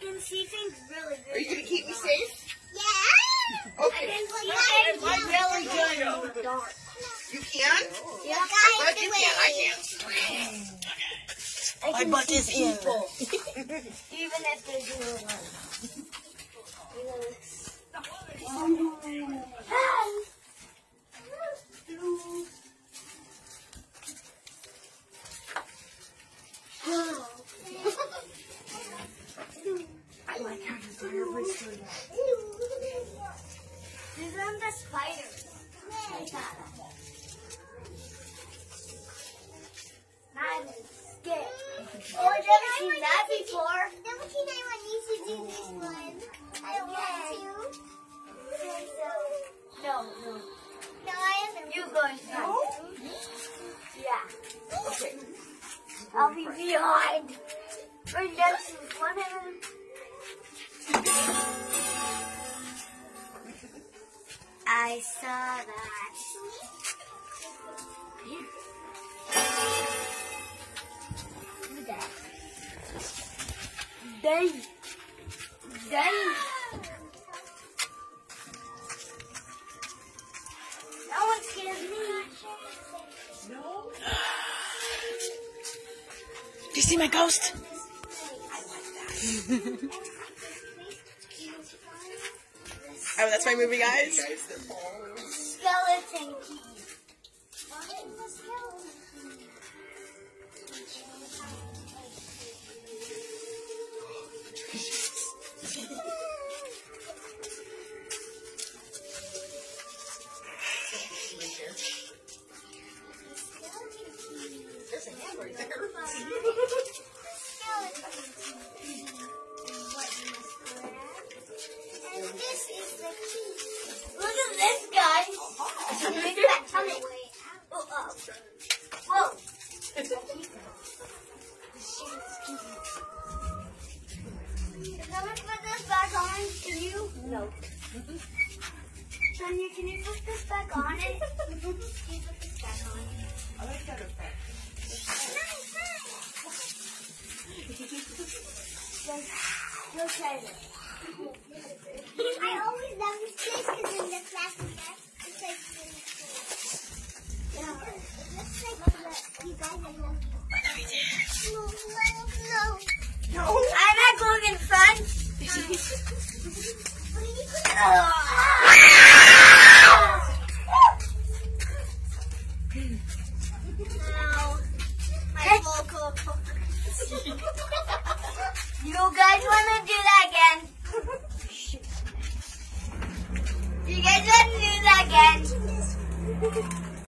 can see things really good. Are you going to keep me safe? Yeah. Okay. I'm really good in the dark. You can? Yeah. I can't. Okay. My butt is in. Even if there's no one. I like how the spider whistles. These are the spiders. Like that. I'm scared. Oh, I've never seen that before. Never seen anyone used to do this one. I don't want to. So, no. No, I haven't. You're going to. No? Yeah. Okay. I'll be behind. Right next to one of them. I saw that. Here. Look at that. Dang. That one scares me. No. Do you see my ghost? I like that. Oh, that's my movie, guys. Skeleton key. What is the skeleton key? There's a hand right there. No. Sonia, can you put this back on it? Can you put this back on it? I like that effect. You'll try this. I always love this place because in the class it's like really cool. Yeah. It looks like you guys are looking. What are we doing? No. I'm not going in front. You guys wanna do that again? You guys wanna do that again?